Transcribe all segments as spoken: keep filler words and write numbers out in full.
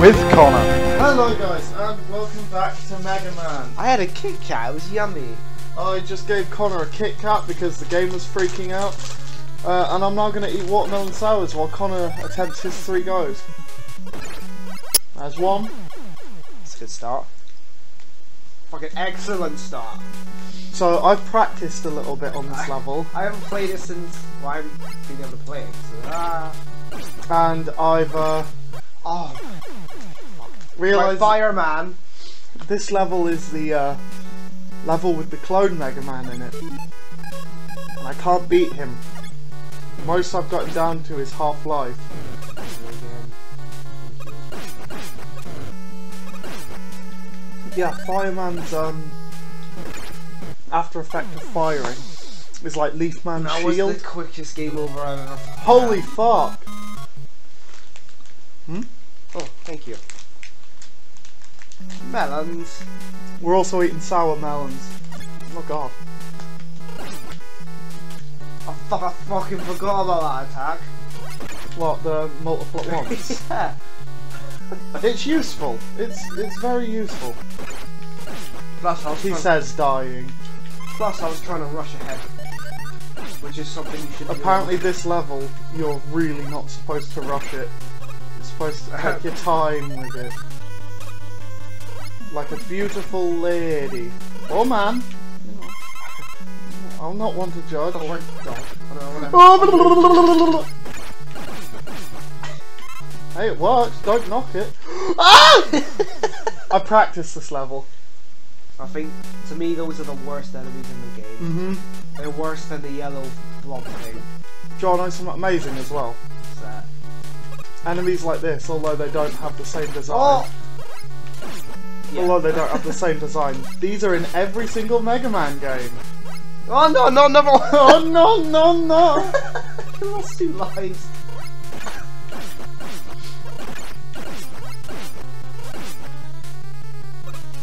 with Connor. Hello guys, and welcome back to Mega Man. I had a Kit Kat, it was yummy. I just gave Connor a Kit Kat because the game was freaking out. Uh, and I'm now going to eat watermelon sours while Connor attempts his three goes. There's one. That's a good start. Fucking excellent start. So I've practiced a little bit on this I, level. I haven't played it since, well, I haven't been able to play it. So, uh, and I've, uh, oh, realised Fireman. This level is the uh, level with the clone Mega Man in it, and I can't beat him. The most I've gotten down to is half life. Yeah, Fireman's um, after effect of firing is like Leaf Man's that shield. That was the quickest game over I've ever played. Holy fuck! Hmm? Oh, thank you. Melons. We're also eating sour melons. Oh god. I, th I fucking forgot about that attack. What, the multiple at once? Yeah. It's useful. It's it's very useful. Plus, I was he says dying. Plus, I was trying to rush ahead, which is something you should. Apparently, do. This level you're really not supposed to rush it. You're supposed to take your time with it, like a beautiful lady or man. You know. I'm not one to judge. I like God. Oh! Hey, it works, don't knock it. Ah! I practiced this level. I think, to me, those are the worst enemies in the game. Mm-hmm. They're worse than the yellow blob thing. John, I know something amazing as well. What's that? Enemies like this, although they don't have the same design. Oh! Yeah. Although they don't have the same design. These are in every single Mega Man game. Oh no, no, never. Oh no, no, no. I lost two lives.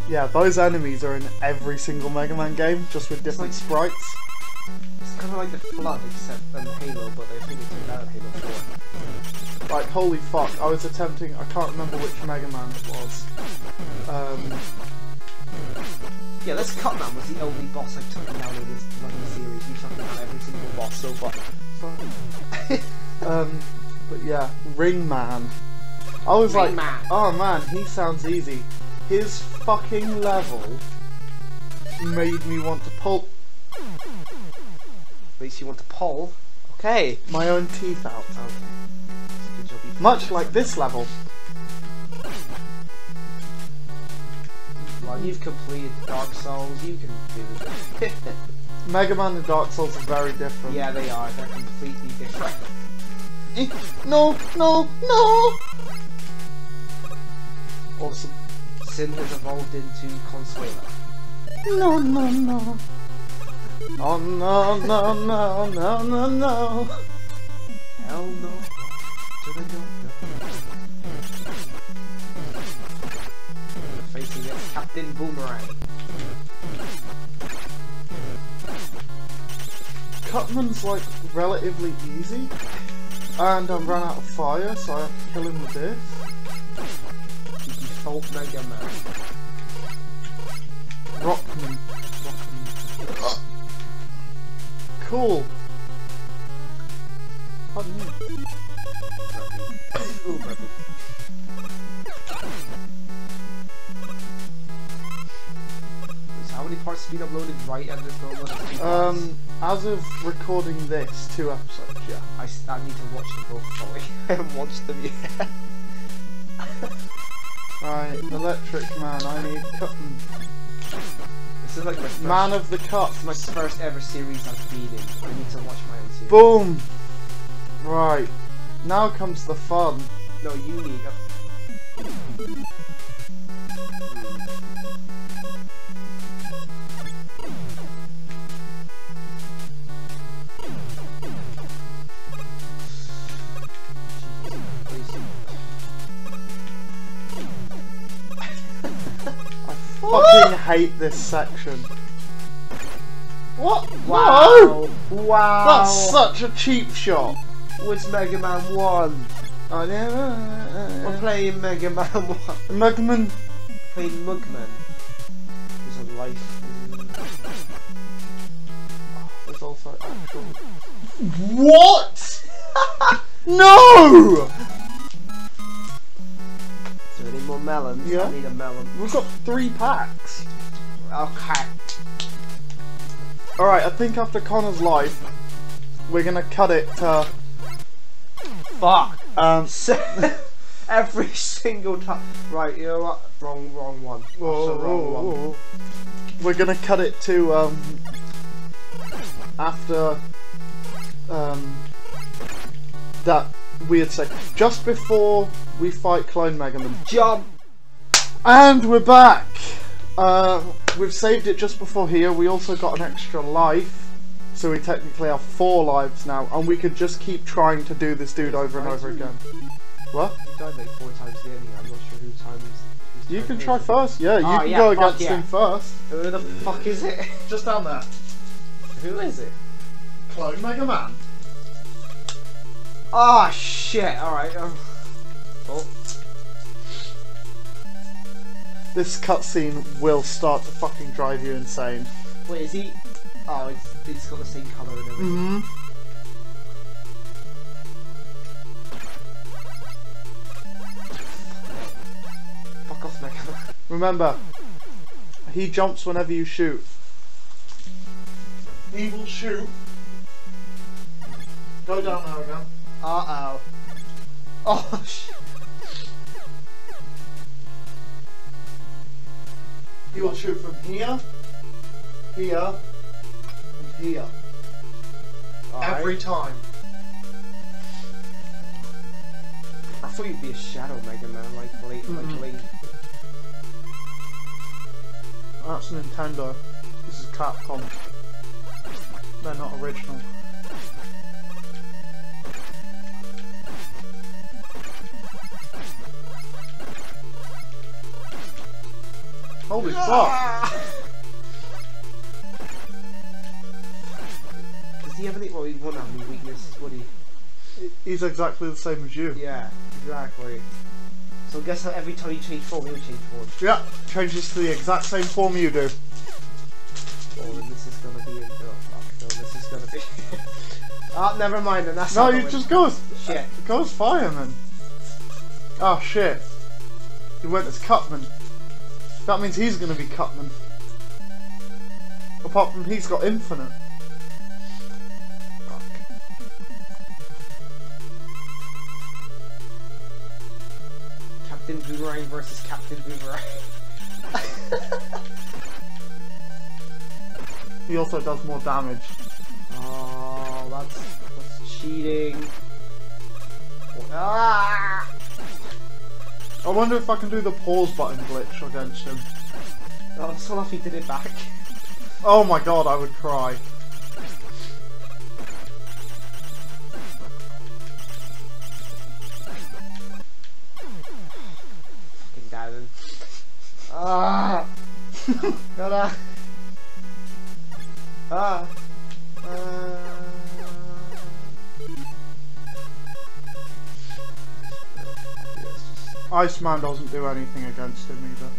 Yeah, those enemies are in every single Mega Man game, just with different it's like, sprites. It's kind of like the Flood, except in Halo, but I think it's in that Halo four. Like, holy fuck, I was attempting, I can't remember which Mega Man it was. Um, yeah, this Cutman was the only boss I took down in this fucking series. You took down every single boss so far. Sorry. um, but yeah, Ring Man. I was Ring like, man. Oh man, he sounds easy. His fucking level made me want to pull. Makes you want to pull? Okay. My own teeth out. Okay. Good Much like this level. Well, you've completed Dark Souls, you can do it. Mega Man and Dark Souls are very different. Yeah, they are. They're completely different. No, no, no! Awesome. Sin has evolved into Consuela. No, no, no. Oh, no, no, no, no, no, no. Hell no. To the no, no. Facing against Captain Boomerang. Cutman's like relatively easy. And I've run out of fire, so I have to kill him with this. Old Mega Man. Rockman. Rockman. Cool. Pardon me. Ooh, baby. How many parts have been uploaded right at this moment? Um, as of recording this, two episodes, yeah. I, I need to watch them both, sorry. I haven't watched them yet. Right, Electric Man, I need Cutman. This is like my first Man of the Cup. This is my first ever series I've been in. I need to watch my own series. Boom! Right. Now comes the fun. No, you need a fucking hate this section. What? Wow. No. Wow. That's such a cheap shot. What's Mega Man one? Oh, yeah, yeah, yeah. We're playing Mega Man one. Mugman. Playing Mugman. There's a life. Oh, there's also actual. What? No! Is there any more melons? Yeah. I need a melon. We've got three packs. Okay. Alright, I think after Connor's life, we're gonna cut it to. Fuck. Um, every single time. Right, you know what? Wrong, wrong one. Whoa, That's a wrong whoa, one. Whoa. We're gonna cut it to um after um that weird section, just before we fight Clone Mega Man. Jump. And we're back. Uh, we've saved it just before here. We also got an extra life. So we technically have four lives now, and we could just keep trying to do this dude over and over again. What? You don't make four times the ending, I'm not sure who times... You can try first, yeah, you can go against him first. Who the fuck is it? Just down there. Who is it? Clone Mega Man. Ah, shit, alright. Oh. This cutscene will start to fucking drive you insane. Wait, is he... Oh, it's, it's got the same colour in everything. Mm-hmm. Fuck off, Mega Man. Remember, he jumps whenever you shoot. He will shoot. Go down there again. Uh-oh. Oh, shit. He will shoot from here, here, here. Right. Every time. I thought you'd be a Shadow Mega Man, like Link. Mm-hmm. Like Link. That's Nintendo. This is Capcom. They're not original. Holy yeah. fuck! Does he have any? Well, he won't have any weaknesses, would he? He's exactly the same as you. Yeah, exactly. So guess that every time you change form, he'll change form. Yeah, changes to the exact same form you do. Oh, then this is gonna be. Oh fuck! No, this is gonna be. Ah, oh, never mind. Then that's. No, you just goes. Shit. Uh, goes Fireman. Oh shit! He went as Cutman. That means he's gonna be Cutman. Apart from he's got infinite. Captain Boomerang versus Captain Boomerang. He also does more damage. Oh, that's, that's cheating. Ah! I wonder if I can do the pause button glitch against him. Oh, I'm so lucky he did it back. Oh my god, I would cry. Ah! Gotta. Ah! Uh. Ice Man doesn't do anything against him either.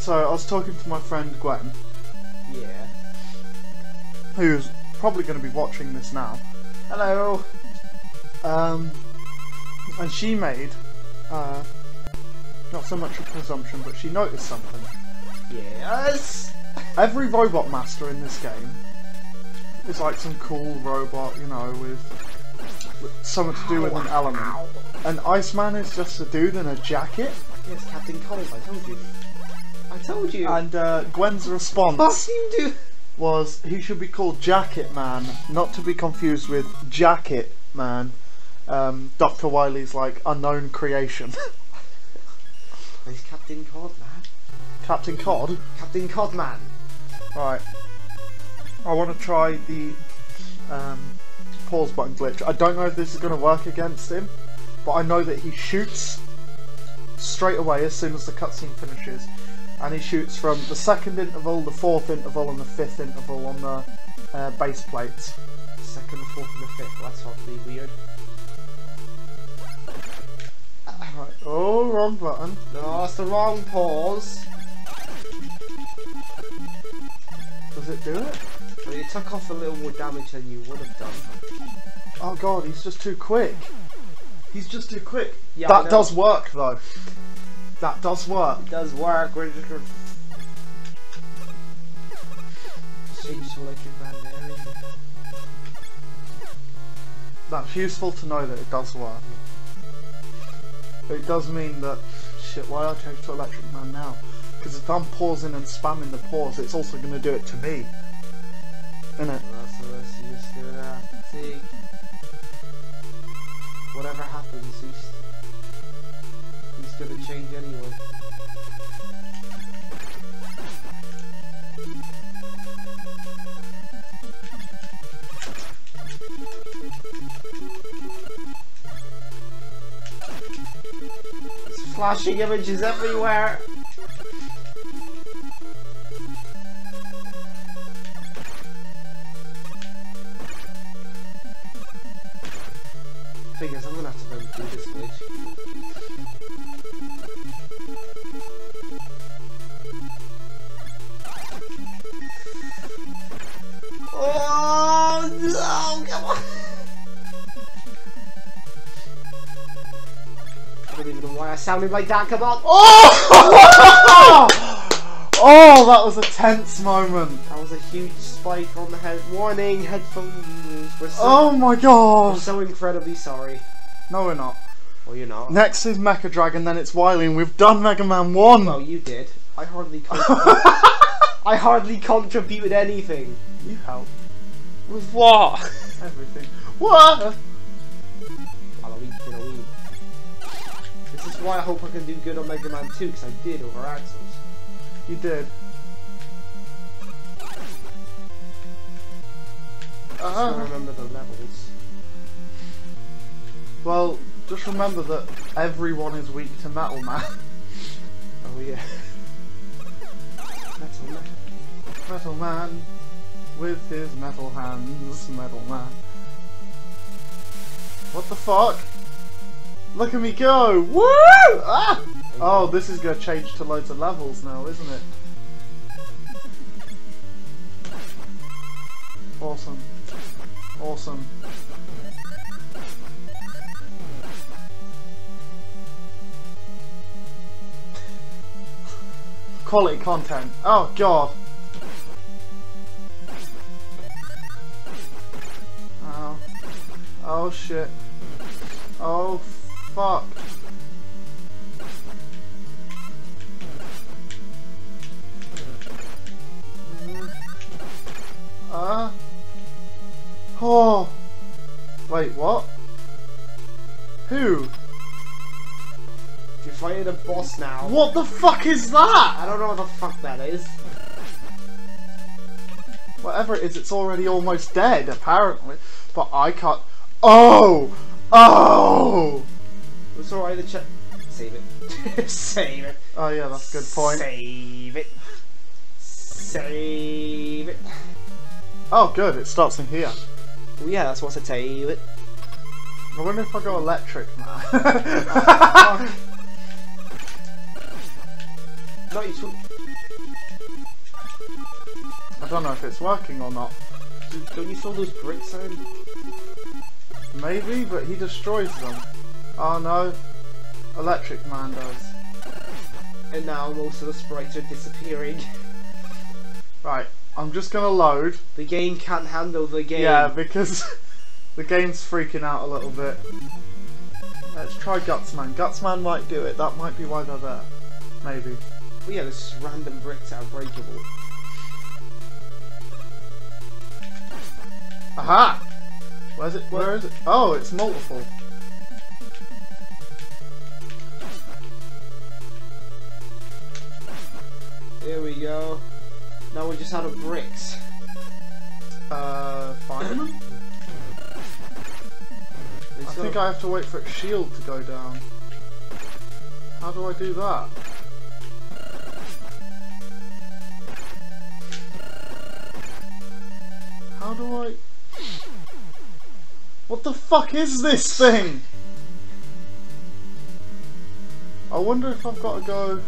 So I was talking to my friend Gwen. Yeah. Who's probably going to be watching this now. Hello. Um. And she made, uh, not so much a presumption, but she noticed something. Yes! Every robot master in this game is like some cool robot, you know, with, with something to do with an element. And Iceman is just a dude in a jacket. Yes, Captain Codman, I told you. I told you! And uh, Gwen's response was he should be called Jacket Man, not to be confused with Jacket Man. Um, Doctor Wily's like unknown creation. There's Captain Codman. Captain Cod? Captain Codman. Right. I want to try the um, pause button glitch. I don't know if this is going to work against him, but I know that he shoots straight away as soon as the cutscene finishes, and he shoots from the second interval, the fourth interval, and the fifth interval on the uh, base plates. second, fourth and the fifth. That's oddly weird. Oh, wrong button. No, it's the wrong pause. Does it do it? Well, you took off a little more damage than you would have done. Oh god, he's just too quick. He's just too quick. Yeah, that does work though. That does work. It does work. We're just gonna... Seems to like a bad area. That's useful to know that it does work. But it does mean that... Shit, why did I change to Electric Man now? Because if I'm pausing and spamming the pause, it's also going to do it to me. Isn't it? Well, so let's just do that. See? Whatever happens, he's... He's going to change anyway. Flashing images everywhere! Thing is, I'm gonna have to go through this glitch. Oh no! Come on! I don't even know why I sounded like that. Come on! Oh! Oh, that was a tense moment. That was a huge spike on the head. Warning, headphone users. We're so, oh my god! We're so incredibly sorry. No, we're not. Well, you're not. Next is Mecha Dragon, then it's Wily, and we've done Mega Man one. Well, you did. I hardly. I hardly contributed anything. You helped. With what? Everything. What? This is why I hope I can do good on Mega Man two, because I did over Axels. You did. Uh-huh. Just remember the levels. Well, just remember that everyone is weak to Metal Man. Oh yeah. Metal Man. Metal Man. With his metal hands, Metal Man. What the fuck? Look at me go! Woo! Ah! Oh, this is gonna change to loads of levels now, isn't it? Awesome. Awesome. Quality content. Oh god. Oh. Oh shit. Oh fuck. Mm. Uh. Oh. Wait, what? Who? You're fighting a boss now. What the fuck is that? I don't know what the fuck that is. Whatever it is, it's already almost dead, apparently. But I can't. Oh! Oh! It's alright, the check. Save it. Save it. Oh, yeah, that's a good point. Save it. Save it. Oh, good, it starts in here. Well, yeah, that's what's a save it. I wonder if I go Electric Man. Oh, no, you should... I don't know if it's working or not. Don't you still lose bricks in? Maybe, but he destroys them. Oh no, Electric Man does. And now most of the sprites are disappearing. Right, I'm just gonna load. The game can't handle the game. Yeah, because the game's freaking out a little bit. Let's try Guts Man. Guts Man might do it, that might be why they're there. Maybe. Well yeah, there's just random bricks that are breakable. Aha! Where's it? Where what? Is it? Oh, it's multiple. Here we go. Now we're just out of bricks. Uh, Fireman? I think I have to wait for its shield to go down. How do I do that? How do I... What the fuck is this thing? I wonder if I've got to go...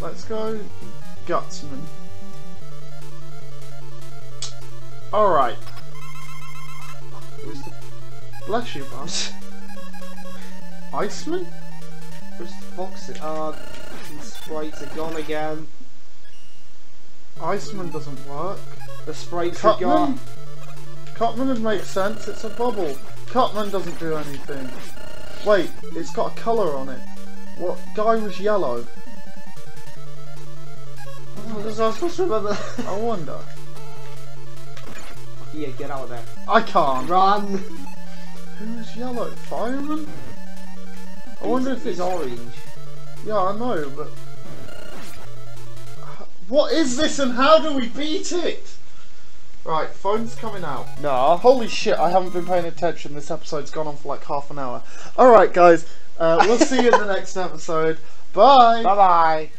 Let's go... Gutsman. Alright. Where's the... Bless you, boss. Iceman? Where's the boxes? Ah, uh, the sprites are gone again. Iceman doesn't work. The sprites Cutman? Are gone. Cutman would make sense, it's a bubble. Cutman doesn't do anything. Wait, it's got a colour on it. What? Guy was yellow. Oh, was I supposed to remember that? I wonder. Yeah, get out of there. I can't. Run! Who's yellow? Fireman? I wonder if it's orange. Yeah, I know, but... What is this and how do we beat it? Right, phone's coming out. Nah. Holy shit, I haven't been paying attention. This episode's gone on for like half an hour. Alright, guys. Uh, we'll see you in the next episode. Bye! Bye-bye!